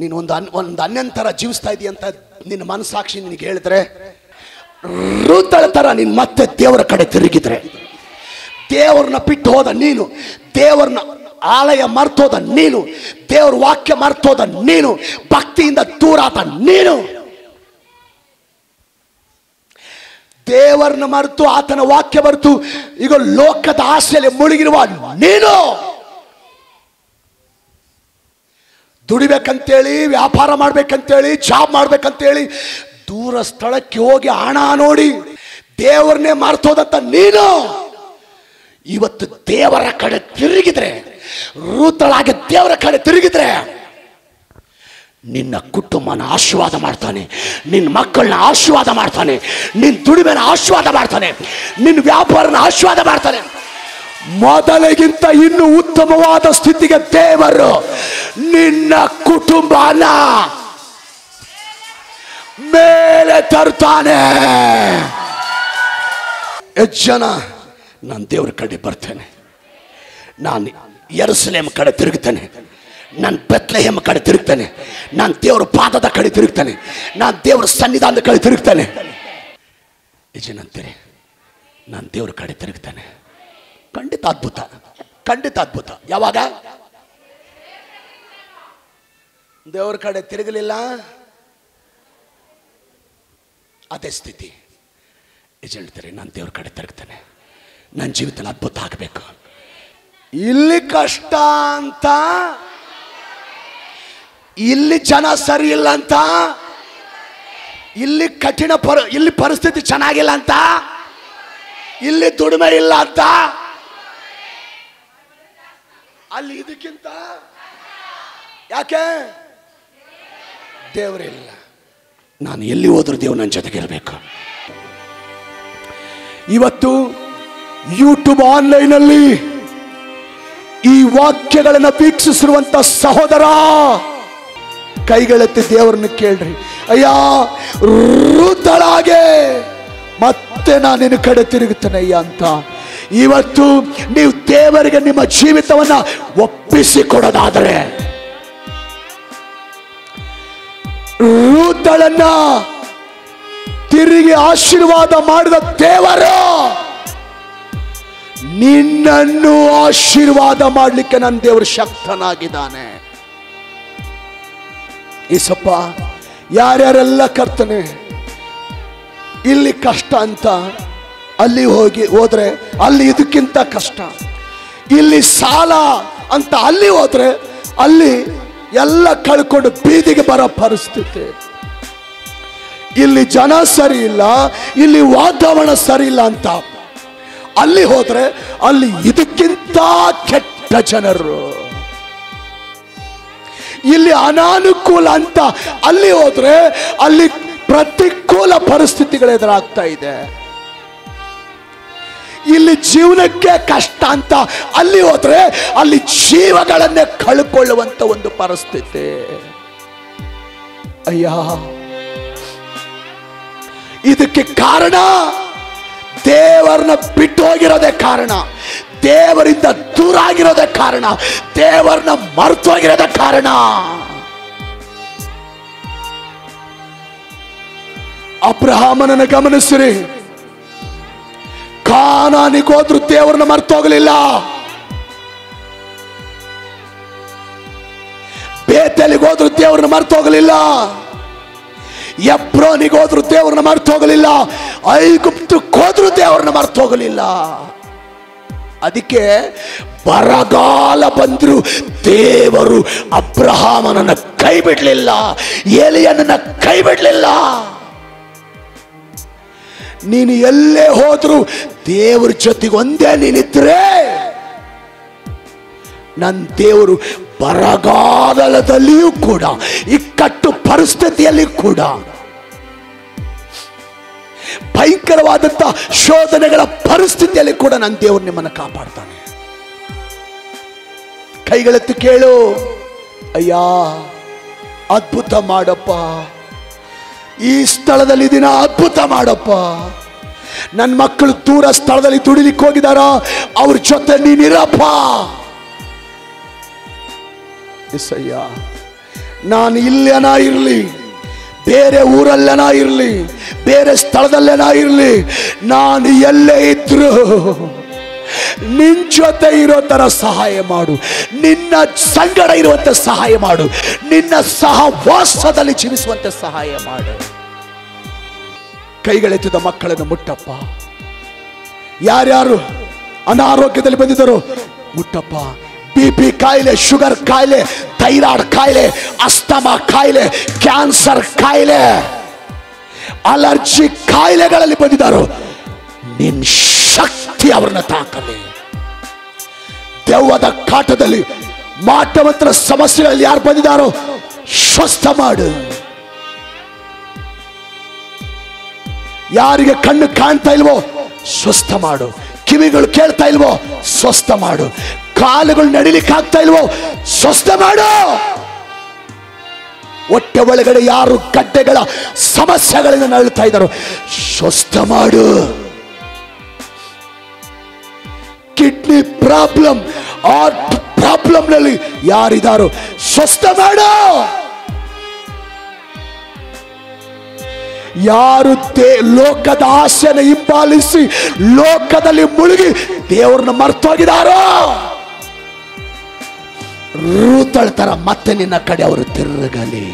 ನೀನು ಒಂದು ಒಂದು ಅನ್ಯಂತರ ಜೀವಿಸ್ತಾ ಇದೀಯ ಅಂತ ನಿನ್ನ ಮನಸಾಕ್ಷಿ ನಿನಗೆ ಹೇಳಿದ್ರೆ ರೂತಳ ಥರ ನೀನು ಮತ್ತೆ ದೇವರ ಕಡೆ ತಿರುಗಿದ್ರೆ ದೇವರನ್ನ ಬಿಟ್ಟು ಹೋದ ನೀನು ದೇವರನ್ನ ಆಲಯ ಮರ್ತೋದ ನೀನು ದೇವ್ರ ವಾಕ್ಯ ಮರ್ತೋದ ನೀನು ಭಕ್ತಿಯಿಂದ ದೂರಾದ ನೀನು ದೇವರನ್ನ ಮರೆತು ಆತನ ವಾಕ್ಯ ಮರೆತು ಈಗ ಲೋಕದ ಆಸೆಯಲ್ಲಿ ಮುಳುಗಿರುವ ನೀನು ದುಡಿಬೇಕಂತೇಳಿ ವ್ಯಾಪಾರ ಮಾಡ್ಬೇಕಂತೇಳಿ ಜಾಬ್ ಮಾಡ್ಬೇಕಂತೇಳಿ ದೂರ ಸ್ಥಳಕ್ಕೆ ಹೋಗಿ ಹಣ ನೋಡಿ ದೇವರನ್ನೇ ಮರ್ತೋದಂತ ನೀನು ಇವತ್ತು ದೇವರ ಕಡೆ ತಿರುಗಿದ್ರೆ ರೂತಳಾಗಿ ದೇವರ ಕಡೆ ತಿರುಗಿದ್ರೆ ನಿನ್ನ ಕುಟುಂಬನ ಆಶೀರ್ವಾದ ಮಾಡ್ತಾನೆ ನಿನ್ನ ಮಕ್ಕಳನ್ನ ಆಶೀರ್ವಾದ ಮಾಡ್ತಾನೆ ನಿನ್ನ ದುಡಿಮೆನ ಆಶೀರ್ವಾದ ಮಾಡ್ತಾನೆ ನಿನ್ನ ವ್ಯಾಪಾರನ ಆಶೀರ್ವಾದ ಮಾಡ್ತಾನೆ. ಮೊದಲಿಗಿಂತ ಇನ್ನೂ ಉತ್ತಮವಾದ ಸ್ಥಿತಿಗೆ ದೇವರು ನಿನ್ನ ಕುಟುಂಬನ ಮೇಲೆ ತರ್ತಾನೆ. ಎಷ್ಟು ಜನ ನಾನು ದೇವರ ಕಡೆ ಬರ್ತೇನೆ ನಾನು ಯೆರೂಸಲೇಮ್ ಕಡೆ ತಿರುಗ್ತಾನೆ ನಾನು ಬೆತ್ಲೆಹೇಮ್ ಕಡೆ ತಿರುಗ್ತಾನೆ ನಾನು ದೇವರ ಪಾದದ ಕಡೆ ತಿರುಗ್ತಾನೆ ನಾನು ದೇವರ ಸನ್ನಿಧಾನದ ಕಡೆ ತಿರುಗ್ತಾನೆ ಇದೇನಂತೀರಿ ನಾನು ದೇವರ ಕಡೆ ತಿರುಗ್ತಾನೆ. ಖಂಡಿತ ಅದ್ಭುತ ಖಂಡಿತ ಅದ್ಭುತ. ಯಾವಾಗ ದೇವರ ಕಡೆ ತಿರುಗಲಿಲ್ಲ ಅದೇ ಸ್ಥಿತಿ ಇದೇನಂತೀರಿ ನಾನು ದೇವರ ಕಡೆ ತಿರುಗ್ತಾನೆ ನನ್ನ ಜೀವಿತದಲ್ಲಿ ಅದ್ಭುತ ಆಗಬೇಕು ಇಲ್ಲಿ ಕಷ್ಟ ಅಂತ ಇಲ್ಲಿ ಜನ ಸರಿ ಇಲ್ಲ ಅಂತ ಇಲ್ಲಿ ಕಠಿಣ ಇಲ್ಲಿ ಪರಿಸ್ಥಿತಿ ಚೆನ್ನಾಗಿಲ್ಲ ಅಂತ ಇಲ್ಲಿ ದುಡಿಮೆ ಇಲ್ಲ ಅಂತ ಅಲ್ಲಿ ಇದಕ್ಕಿಂತ ಯಾಕೆ ದೇವರಿಲ್ಲ. ನಾನು ಎಲ್ಲಿ ಹೋದರೂ ದೇವರು ನನ್ನ ಜೊತೆಗೆ ಇರಬೇಕು. ಇವತ್ತು ಯೂಟ್ಯೂಬ್ ಆನ್ಲೈನ್ ಅಲ್ಲಿ ಈ ವಾಕ್ಯಗಳನ್ನು ವೀಕ್ಷಿಸಿರುವಂತ ಸಹೋದರ ಕೈಗಳೆತ್ತಿ ದೇವರನ್ನು ಕೇಳ್ರಿ. ಅಯ್ಯ ಋತಳಾಗೆ ಮತ್ತೆ ನಾನು ನಿನ್ನ ಕಡೆ ತಿರುಗುತ್ತೇನೆ ಅಂತ ಇವತ್ತು ನೀವು ದೇವರಿಗೆ ನಿಮ್ಮ ಜೀವಿತವನ್ನ ಒಪ್ಪಿಸಿಕೊಡೋದಾದರೆ ಋತಳನ್ನ ತಿರುಗಿ ಆಶೀರ್ವಾದ ಮಾಡಿದ ದೇವರು ನಿನ್ನನ್ನು ಆಶೀರ್ವಾದ ಮಾಡಲಿಕ್ಕೆ ನನ್ನ ದೇವರು ಶಕ್ತನಾಗಿದ್ದಾನೆ. ಈಸಪ್ಪ ಯಾರ್ಯಾರೆಲ್ಲ ಕರ್ತನೆ ಇಲ್ಲಿ ಕಷ್ಟ ಅಂತ ಅಲ್ಲಿ ಹೋಗಿ ಹೋದರೆ ಅಲ್ಲಿ ಇದಕ್ಕಿಂತ ಕಷ್ಟ, ಇಲ್ಲಿ ಸಾಲ ಅಂತ ಅಲ್ಲಿ ಹೋದರೆ ಅಲ್ಲಿ ಎಲ್ಲ ಕಳ್ಕೊಂಡು ಬೀದಿಗೆ ಬರೋ ಪರಿಸ್ಥಿತಿ, ಇಲ್ಲಿ ಜನ ಸರಿ ಇಲ್ಲ, ಇಲ್ಲಿ ವಾತಾವರಣ ಸರಿ ಇಲ್ಲ ಅಂತ ಅಲ್ಲಿ ಹೋದರೆ ಅಲ್ಲಿ ಇದಕ್ಕಿಂತ ಕೆಟ್ಟ ಜನರು, ಇಲ್ಲಿ ಅನಾನುಕೂಲ ಅಂತ ಅಲ್ಲಿ ಹೋದರೆ ಅಲ್ಲಿ ಪ್ರತಿಕೂಲ ಪರಿಸ್ಥಿತಿಗಳು ಎದುರಾಗ್ತಾ ಇದೆ, ಇಲ್ಲಿ ಜೀವನಕ್ಕೆ ಕಷ್ಟ ಅಂತ ಅಲ್ಲಿ ಹೋದರೆ ಅಲ್ಲಿ ಜೀವಗಳನ್ನೇ ಕಳ್ಕೊಳ್ಳುವಂತ ಒಂದು ಪರಿಸ್ಥಿತಿ. ಅಯ್ಯ ಇದಕ್ಕೆ ಕಾರಣ ದೇವರನ್ನ ಬಿಟ್ಟು ಹೋಗಿರೋದೇ ಕಾರಣ, ದೇವರಿಂದ ದೂರ ಆಗಿರೋದೇ ಕಾರಣ, ದೇವರನ್ನ ಮರೆತು ಹೋಗಿರೋದೇ ಕಾರಣ. ಅಬ್ರಹಾಮನನ್ನು ಗಮನಿಸಿರಿ, ಕಾನಾನಿಗೋದ್ರೂ ದೇವರನ್ನ ಮರೆತು ಹೋಗಲಿಲ್ಲ, ಬೇತೇಲಿಗೋದ್ರೂ ದೇವರನ್ನ ಮರೆತು ಹೋಗಲಿಲ್ಲ, ಎಬ್ರೋನಿಗೆ ಹೋದ್ರು ದೇವ್ರನ್ನ ಮರೆತು ಹೋಗಲಿಲ್ಲ, ಐಗುಪ್ತಕ್ಕೆ ಹೋದ್ರು ದೇವ್ರನ್ನ ಮರೆತು ಹೋಗಲಿಲ್ಲ. ಅದಕ್ಕೆ ಬರಗಾಲ ಬಂದ್ರು ದೇವರು ಅಬ್ರಹಾಮನನ್ನ ಕೈ ಬಿಡಲಿಲ್ಲ, ಏಲಿಯನನ್ನ ಕೈ ಬಿಡಲಿಲ್ಲ. ನೀನು ಎಲ್ಲೇ ಹೋದ್ರು ದೇವ್ರ ಜೊತೆಗೆ ಒಂದೇ ನೀನಿದ್ರೆ ನನ್ನ ದೇವರು ಬರಗಾಲದಲ್ಲಿಯೂ ಕೂಡ ಇಕ್ಕಟ್ಟು ಪರಿಸ್ಥಿತಿಯಲ್ಲಿ ಕೂಡ ಭಯಂಕರವಾದಂತಹ ಶೋಧನೆಗಳ ಪರಿಸ್ಥಿತಿಯಲ್ಲಿ ಕೂಡ ನನ್ನ ದೇವರು ನಿಮ್ಮನ್ನು ಕಾಪಾಡ್ತಾನೆ. ಕೈಗಳೆತ್ತಿ ಕೇಳು, ಅಯ್ಯ ಅದ್ಭುತ ಮಾಡಪ್ಪ, ಈ ಸ್ಥಳದಲ್ಲಿ ದಿನ ಅದ್ಭುತ ಮಾಡಪ್ಪ, ನನ್ನ ಮಕ್ಕಳು ದೂರ ಸ್ಥಳದಲ್ಲಿ ದುಡಿಲಿಕ್ಕೆ ಹೋಗಿದಾರ, ಅವ್ರ ಜೊತೆ ನೀನಿರಪ್ಪ. ಎಸಯ್ಯ ನಾನು ಇಲ್ಲೇನ ಇರಲಿ, ಬೇರೆ ಊರಲ್ಲೇನ ಇರಲಿ, ಬೇರೆ ಸ್ಥಳದಲ್ಲೇನ ಇರಲಿ, ನಾನು ಎಲ್ಲೇ ಇದ್ರು ನಿನ್ನ ಜೊತೆ ಇರೋ ಥರ ಸಹಾಯ ಮಾಡು, ನಿನ್ನ ಸಂಗಡ ಇರುವಂತೆ ಸಹಾಯ ಮಾಡು, ನಿನ್ನ ಸಹವಾಸದಲ್ಲಿ ಜೀವಿಸುವಂತೆ ಸಹಾಯ ಮಾಡು. ಕೈಗಳೆತ್ತಿದ ಮಕ್ಕಳನ್ನು ಮುಟ್ಟಪ್ಪ. ಯಾರ್ಯಾರು ಅನಾರೋಗ್ಯದಲ್ಲಿ ಬಂದಿದ್ದರು ಮುಟ್ಟಪ್ಪ. ಬಿ ಪಿ ಕಾಯಿಲೆ, ಶುಗರ್ ಕಾಯಿಲೆ, ಥೈರಾಯ್ಡ್ ಕಾಯಿಲೆ, ಅಸ್ತಮಾ ಕಾಯಿಲೆ, ಕ್ಯಾನ್ಸರ್ ಕಾಯಿಲೆ, ಅಲರ್ಜಿ ಕಾಯಿಲೆಗಳಲ್ಲಿ ಬಂದಿದ್ದಾರೋ ನಿನ್ನ ಶಕ್ತಿ ಅವ್ರನ್ನ ತಾಕಲಿ. ದೆವ್ವದ ಕಾಟದಲ್ಲಿ ಮಾಟಮಂತ್ರ ಸಮಸ್ಯೆಗಳಲ್ಲಿ ಯಾರು ಬಂದಿದ್ದಾರೋ ಸ್ವಸ್ಥ ಮಾಡು. ಯಾರಿಗೆ ಕಣ್ಣು ಕಾಣ್ತಾ ಇಲ್ವೋ ಸ್ವಸ್ಥ ಮಾಡು, ಕಿವಿಗಳು ಕೇಳ್ತಾ ಇಲ್ವೋ ಸ್ವಸ್ಥ ಮಾಡು, ಕಾಲುಗಳು ನಡಿಲಿಕ್ಕೆ ಆಗ್ತಾ ಇಲ್ವೋ ಸ್ವಸ್ಥ ಮಾಡು. ಹೊಟ್ಟೆ ಒಳಗಡೆ ಯಾರು ಗಡ್ಡೆಗಳ ಸಮಸ್ಯೆಗಳಿಂದ ನರಳುತ್ತಾ ಇದ್ದಾರೋ ಸ್ವಸ್ಥ ಮಾಡು. ಕಿಡ್ನಿ ಪ್ರಾಬ್ಲಮ್, ಹಾರ್ಟ್ ಪ್ರಾಬ್ಲಮ್ ನಲ್ಲಿ ಯಾರಿದ್ದಾರೋ ಸ್ವಸ್ಥ ಮಾಡು. ಯಾರು ಲೋಕದ ಆಸೆಯನ್ನು ಹಿಂಬಾಲಿಸಿ ಲೋಕದಲ್ಲಿ ಮುಳುಗಿ ದೇವರನ್ನ ಮರ್ತೋಗಿದಾರೋ ಋತಳ ತರ ಮತ್ತೆ ನಿನ್ನ ಕಡೆ ಅವರು ತಿರುಗಲಿ.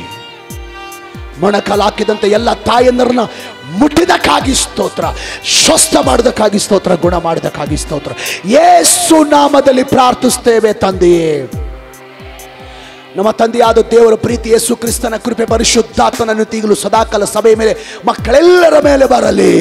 ಮೊಣಕಾಲು ಹಾಕಿದಂತೆ ಎಲ್ಲ ತಾಯಂದರನ್ನ ಮುಟ್ಟಿದಕ್ಕಾಗಿ ಸ್ತೋತ್ರ, ಸ್ವಸ್ಥ ಮಾಡೋದಕ್ಕಾಗಿ ಸ್ತೋತ್ರ, ಗುಣ ಮಾಡೋದಕ್ಕಾಗಿ ಸ್ತೋತ್ರ. ಯೇಸು ನಾಮದಲ್ಲಿ ಪ್ರಾರ್ಥಿಸ್ತೇವೆ ತಂದೆಯೇ. ನಮ್ಮ ತಂದೆಯಾದ ದೇವರ ಪ್ರೀತಿ ಯೇಸು ಕ್ರಿಸ್ತನ ಕೃಪೆ ಪರಿಶುದ್ಧಾತ್ಮನ ಅನುಗ್ರಹಗಳು ಸದಾಕಾಲ ಸಭೆಯ ಮೇಲೆ ಮಕ್ಕಳೆಲ್ಲರ ಮೇಲೆ ಬರಲಿ.